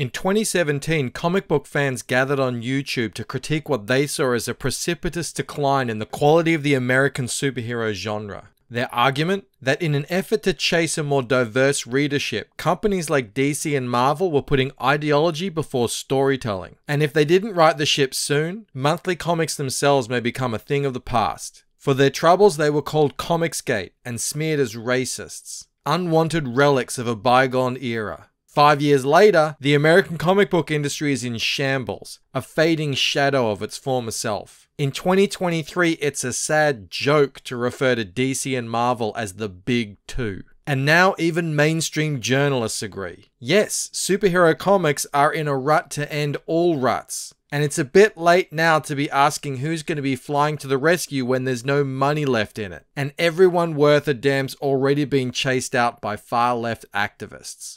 In 2017, comic book fans gathered on YouTube to critique what they saw as a precipitous decline in the quality of the American superhero genre. Their argument? That in an effort to chase a more diverse readership, companies like DC and Marvel were putting ideology before storytelling. And if they didn't right the ship soon, monthly comics themselves may become a thing of the past. For their troubles, they were called Comicsgate and smeared as racists, unwanted relics of a bygone era. 5 years later, the American comic book industry is in shambles, a fading shadow of its former self. In 2023, it's a sad joke to refer to DC and Marvel as the Big Two. And now even mainstream journalists agree. Yes, superhero comics are in a rut to end all ruts. And it's a bit late now to be asking who's going to be flying to the rescue when there's no money left in it. And everyone worth a damn's already being chased out by far left activists.